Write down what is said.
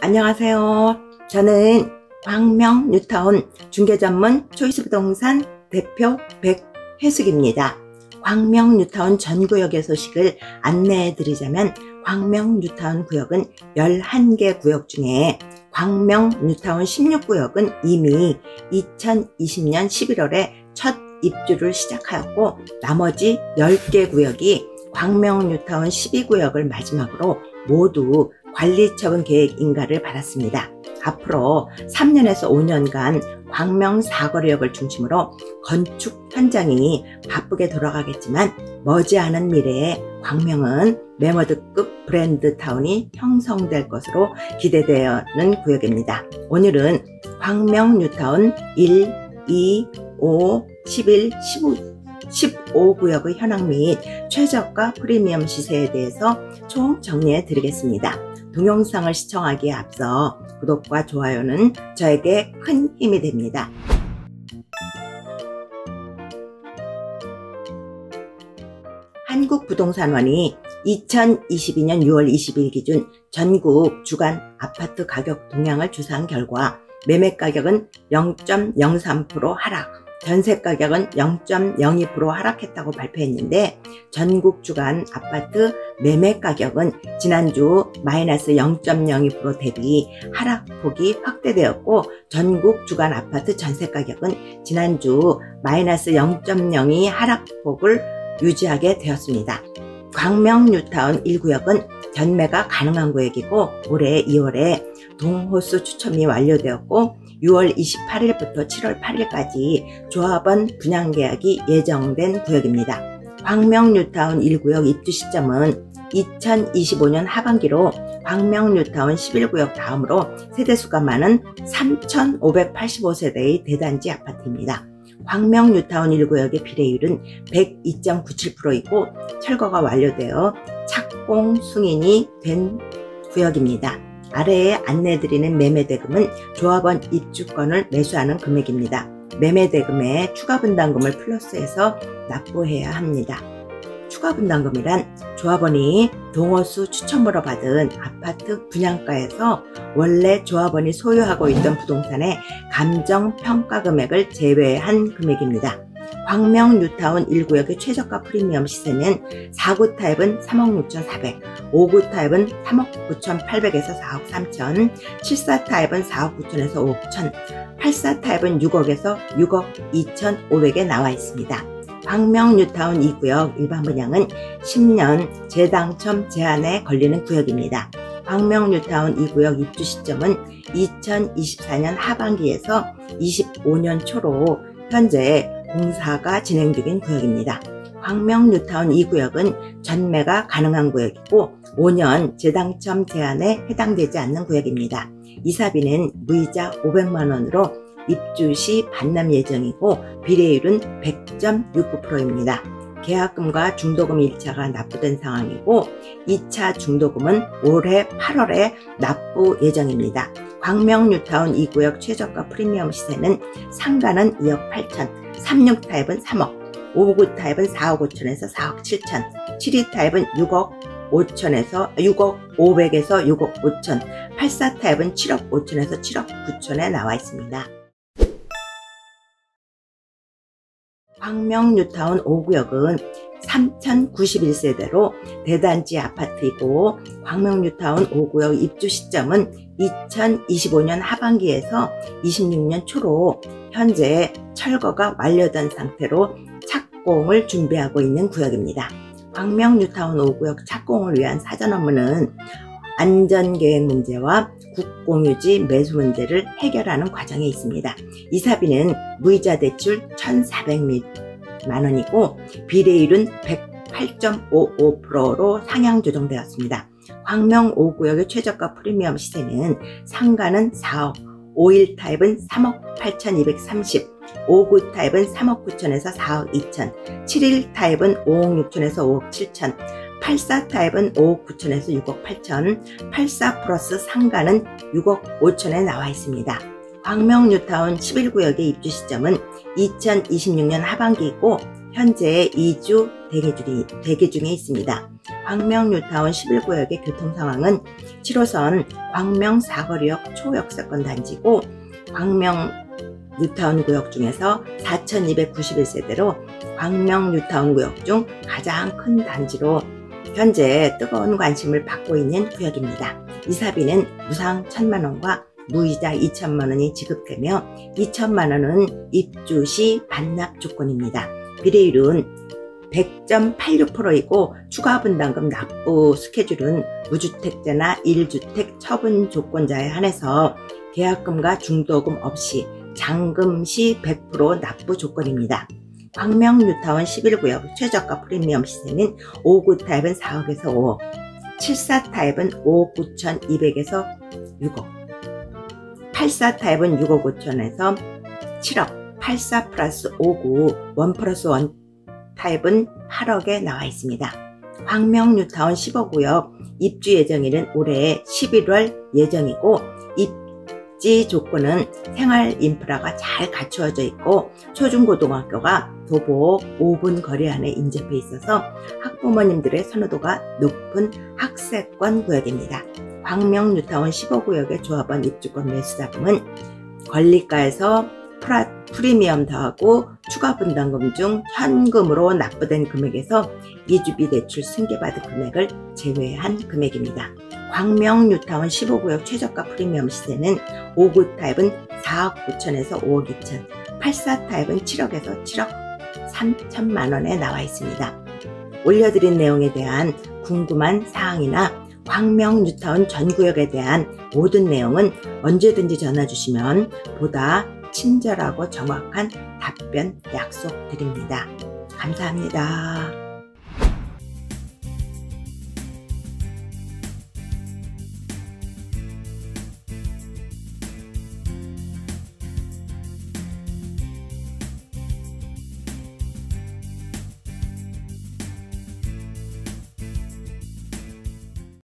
안녕하세요. 저는 광명뉴타운 중개전문 초이스부동산 대표 백혜숙입니다. 광명뉴타운 전구역의 소식을 안내해 드리자면 광명뉴타운 구역은 11개 구역 중에 광명뉴타운 16구역은 이미 2020년 11월에 첫 입주를 시작하였고 나머지 10개 구역이 광명뉴타운 12구역을 마지막으로 모두 관리처분 계획 인가를 받았습니다. 앞으로 3년에서 5년간 광명사거리역을 중심으로 건축 현장이 바쁘게 돌아가겠지만 머지않은 미래에 광명은 메머드급 브랜드타운이 형성될 것으로 기대되는 구역입니다. 오늘은 광명뉴타운 1, 2, 5, 11, 15구역의 현황 및 최저가 프리미엄 시세에 대해서 총 정리해 드리겠습니다. 동영상을 시청하기에 앞서 구독과 좋아요는 저에게 큰 힘이 됩니다. 한국부동산원이 2022년 6월 20일 기준 전국 주간 아파트 가격 동향을 조사한 결과 매매가격은 0.03% 하락, 전세가격은 0.02% 하락했다고 발표했는데 전국 주간 아파트 매매가격은 지난주 마이너스 0.02% 대비 하락폭이 확대되었고 전국 주간 아파트 전세가격은 지난주 마이너스 0.02% 하락폭을 유지하게 되었습니다. 광명뉴타운 1구역은 전매가 가능한 구역이고 올해 2월에 동호수 추첨이 완료되었고 6월 28일부터 7월 8일까지 조합원 분양계약이 예정된 구역입니다. 광명뉴타운 1구역 입주 시점은 2025년 하반기로 광명뉴타운 11구역 다음으로 세대수가 많은 3,585세대의 대단지 아파트입니다. 광명뉴타운 1구역의 비례율은 102.97%이고 철거가 완료되어 착공 승인이 된 구역입니다. 아래에 안내드리는 매매대금은 조합원 입주권을 매수하는 금액입니다. 매매대금에 추가분담금을 플러스해서 납부해야 합니다. 추가분담금이란 조합원이 동호수 추첨으로 받은 아파트 분양가에서 원래 조합원이 소유하고 있던 부동산의 감정평가금액을 제외한 금액입니다. 광명뉴타운 1구역의 최저가 프리미엄 시세는 4구 타입은 3억 6,400, 5구 타입은 3억 9,800에서 4억 3천, 7사 타입은 4억 9천에서 5억 1천, 8사 타입은 6억에서 6억 2,500에 나와 있습니다. 광명뉴타운 2구역 일반 분양은 10년 재당첨 제한에 걸리는 구역입니다. 광명뉴타운 2구역 입주 시점은 2024년 하반기에서 25년 초로 현재 공사가 진행 중인 구역입니다. 광명뉴타운 2구역은 전매가 가능한 구역이고 5년 재당첨 제한에 해당되지 않는 구역입니다. 이사비는 무이자 500만원으로 입주 시 반납 예정이고 비례율은 100.69%입니다. 계약금과 중도금 1차가 납부된 상황이고 2차 중도금은 올해 8월에 납부 예정입니다. 광명뉴타운 2구역 최저가 프리미엄 시세는 상가는 2억 8천, 36타입은 3억, 5구타입은 4억 5천에서 4억 7천, 72타입은 6억 5백에서 6억 5천, 84타입은 7억 5천에서 7억 9천에 나와 있습니다. 광명뉴타운 5구역은 3,091세대로 대단지 아파트이고 광명뉴타운 5구역 입주 시점은 2025년 하반기에서 26년 초로 현재 철거가 완료된 상태로 착공을 준비하고 있는 구역입니다. 광명뉴타운 5구역 착공을 위한 사전 업무는 안전계획 문제와 국공유지 매수 문제를 해결하는 과정에 있습니다. 이사비는 무이자 대출 1,400만원이고 비례율은 108.55%로 상향 조정되었습니다. 광명 5구역의 최저가 프리미엄 시세는 상가는 4억, 5일 타입은 3억 8,230, 5구 타입은 3억 9천에서 4억 2천, 7일 타입은 5억 6천에서 5억 7천, 84 타입은 5억 9천에서 6억 8천, 84 플러스 상가는 6억 5천에 나와 있습니다. 광명뉴타운 11구역의 입주 시점은 2026년 하반기이고 현재 2주 대기 중에 있습니다. 광명뉴타운 11구역의 교통상황은 7호선 광명사거리역 초역세권 단지고 광명뉴타운 구역 중에서 4291세대로 광명뉴타운 구역 중 가장 큰 단지로 현재 뜨거운 관심을 받고 있는 구역입니다. 이사비는 무상 1000만원과 무이자 2000만원이 지급되며 2000만원은 입주 시 반납 조건입니다. 비례율은 100.86%이고 추가 분담금 납부 스케줄은 무주택자나 1주택 처분 조건자에 한해서 계약금과 중도금 없이 잔금 시 100% 납부 조건입니다. 광명뉴타운 11구역 최저가 프리미엄 시세는 5구 타입은 4억에서 5억, 74 타입은 5억 9,200에서 6억, 84 타입은 6억 5천에서 7억, 84 플러스 5구 1 플러스 1 타입은 8억에 나와 있습니다. 광명뉴타운 15구역 입주 예정일은 올해 11월 예정이고 입지 조건은 생활 인프라가 잘 갖추어져 있고 초중고등학교가 도보 5분 거리 안에 인접해 있어서 학부모님들의 선호도가 높은 학세권 구역입니다. 광명뉴타운 15구역의 조합원 입주권 매수자금은 권리가에서 프리미엄 더하고 추가 분담금 중 현금으로 납부된 금액에서 이주비 대출 승계받은 금액을 제외한 금액입니다. 광명뉴타운 15구역 최저가 프리미엄 시세는 5구 타입은 4억 9천에서 5억 2천, 84 타입은 7억에서 7억 3천만원에 나와 있습니다. 올려드린 내용에 대한 궁금한 사항이나 광명뉴타운 전구역에 대한 모든 내용은 언제든지 전화주시면 보다 친절하고 정확한 답변 약속드립니다. 감사합니다.